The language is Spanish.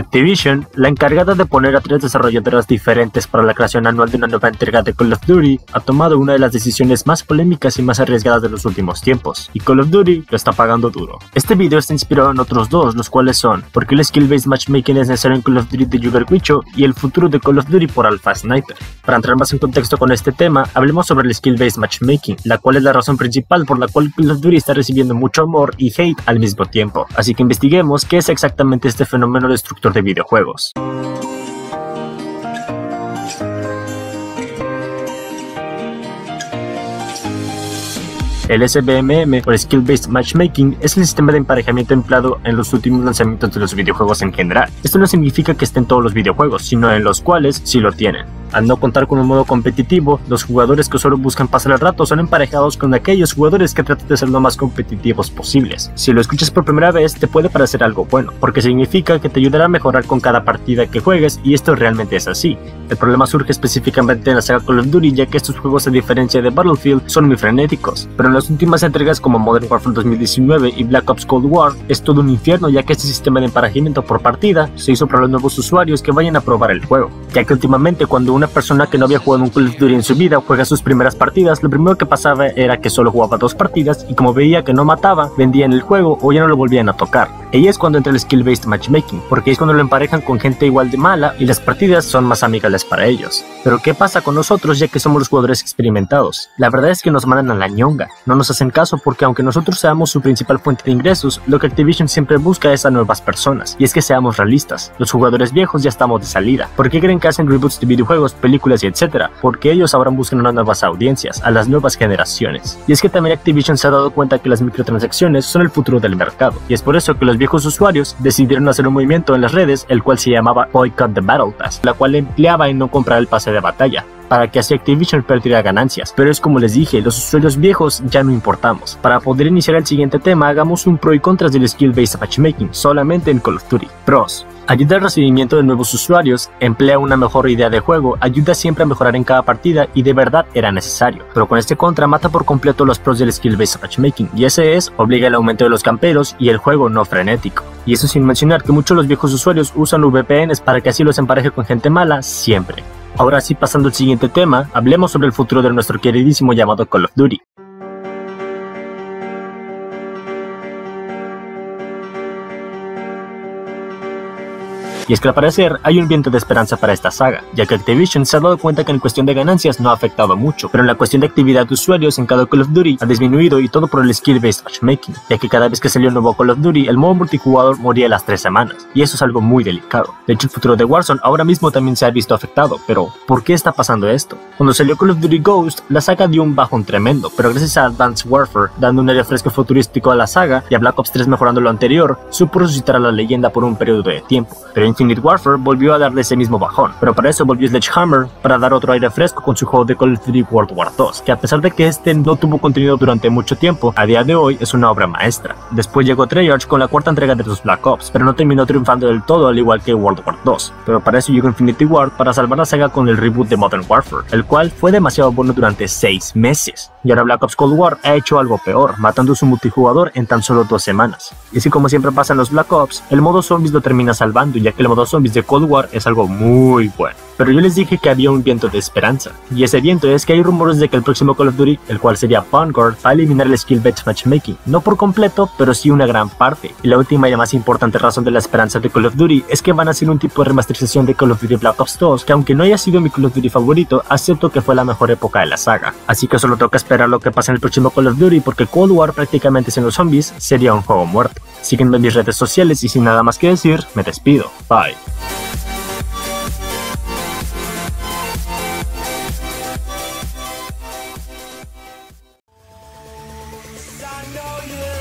Activision, la encargada de poner a 3 desarrolladoras diferentes para la creación anual de una nueva entrega de Call of Duty, ha tomado una de las decisiones más polémicas y más arriesgadas de los últimos tiempos, y Call of Duty lo está pagando duro. Este video está inspirado en otros dos, los cuales son ¿por qué el Skill-Based Matchmaking es necesario en Call of Duty de Júber Guicho? Y el futuro de Call of Duty por Alpha Sniper. Para entrar más en contexto con este tema, hablemos sobre el Skill-Based Matchmaking, la cual es la razón principal por la cual Call of Duty está recibiendo mucho amor y hate al mismo tiempo. Así que investiguemos qué es exactamente este fenómeno destructor de videojuegos. El SBMM o Skill-Based Matchmaking es el sistema de emparejamiento empleado en los últimos lanzamientos de los videojuegos en general. Esto no significa que esté en todos los videojuegos, sino en los cuales sí lo tienen. Al no contar con un modo competitivo, los jugadores que solo buscan pasar el rato son emparejados con aquellos jugadores que tratan de ser lo más competitivos posibles. Si lo escuchas por primera vez, te puede parecer algo bueno, porque significa que te ayudará a mejorar con cada partida que juegues, y esto realmente es así. El problema surge específicamente en la saga Call of Duty, ya que estos juegos, a diferencia de Battlefield, son muy frenéticos, pero en las últimas entregas como Modern Warfare 2019 y Black Ops Cold War es todo un infierno, ya que este sistema de emparejamiento por partida se hizo para los nuevos usuarios que vayan a probar el juego, ya que últimamente cuando una persona que no había jugado un Call of Duty en su vida juega sus primeras partidas, lo primero que pasaba era que solo jugaba dos partidas y como veía que no mataba, vendían el juego o ya no lo volvían a tocar. Ahí es cuando entra el Skill-Based Matchmaking, porque es cuando lo emparejan con gente igual de mala y las partidas son más amigables para ellos. Pero ¿qué pasa con nosotros ya que somos los jugadores experimentados? La verdad es que nos mandan a la ñonga, no nos hacen caso porque aunque nosotros seamos su principal fuente de ingresos, lo que Activision siempre busca es a nuevas personas. Y es que seamos realistas, los jugadores viejos ya estamos de salida. ¿Por qué creen que hacen reboots de videojuegos, películas y etcétera? Porque ellos ahora buscan unas nuevas audiencias, a las nuevas generaciones. Y es que también Activision se ha dado cuenta que las microtransacciones son el futuro del mercado, y es por eso que los viejos usuarios decidieron hacer un movimiento en las redes, el cual se llamaba Boycott the Battle Pass, la cual empleaba en no comprar el pase de batalla, para que así Activision perdiera ganancias. Pero es como les dije, los usuarios viejos ya no importamos. Para poder iniciar el siguiente tema, hagamos un pro y contras del Skill-Based Matchmaking, solamente en Call of Duty. Pros: ayuda al recibimiento de nuevos usuarios, emplea una mejor idea de juego, ayuda siempre a mejorar en cada partida y de verdad era necesario. Pero con este contra mata por completo los pros del Skill-Based Matchmaking, y ese es, obliga al aumento de los camperos y el juego no frenético. Y eso sin mencionar que muchos de los viejos usuarios usan VPNs para que así los empareje con gente mala siempre. Ahora sí, pasando al siguiente tema, hablemos sobre el futuro de nuestro queridísimo llamado Call of Duty. Y es que al parecer hay un viento de esperanza para esta saga, ya que Activision se ha dado cuenta que en cuestión de ganancias no ha afectado mucho, pero en la cuestión de actividad de usuarios en cada Call of Duty ha disminuido, y todo por el Skill-Based Matchmaking, ya que cada vez que salió un nuevo Call of Duty el modo multijugador moría a las 3 semanas, y eso es algo muy delicado. De hecho, el futuro de Warzone ahora mismo también se ha visto afectado, pero ¿por qué está pasando esto? Cuando salió Call of Duty Ghost, la saga dio un bajón tremendo, pero gracias a Advanced Warfare, dando un aire fresco futurístico a la saga, y a Black Ops 3 mejorando lo anterior, supo resucitar a la leyenda por un periodo de tiempo, pero Infinity Warfare volvió a darle ese mismo bajón, pero para eso volvió Sledgehammer para dar otro aire fresco con su juego de Call of Duty World War II, que a pesar de que este no tuvo contenido durante mucho tiempo, a día de hoy es una obra maestra. Después llegó Treyarch con la cuarta entrega de los Black Ops, pero no terminó triunfando del todo al igual que World War II, pero para eso llegó Infinity War para salvar la saga con el reboot de Modern Warfare, el cual fue demasiado bueno durante 6 meses, y ahora Black Ops Cold War ha hecho algo peor, matando a su multijugador en tan solo 2 semanas. Y así como siempre pasa en los Black Ops, el modo zombies lo termina salvando, ya que el modo zombies de Cold War es algo muy bueno. Pero yo les dije que había un viento de esperanza, y ese viento es que hay rumores de que el próximo Call of Duty, el cual sería Vanguard, va a eliminar el Skill-Based Matchmaking, no por completo, pero sí una gran parte. Y la última y la más importante razón de la esperanza de Call of Duty es que van a hacer un tipo de remasterización de Call of Duty Black Ops 2, que aunque no haya sido mi Call of Duty favorito, acepto que fue la mejor época de la saga. Así que solo toca esperar lo que pasa en el próximo Call of Duty, porque Cold War prácticamente sin los zombies sería un juego muerto. Síguenme en mis redes sociales y sin nada más que decir, me despido. Bye. I know you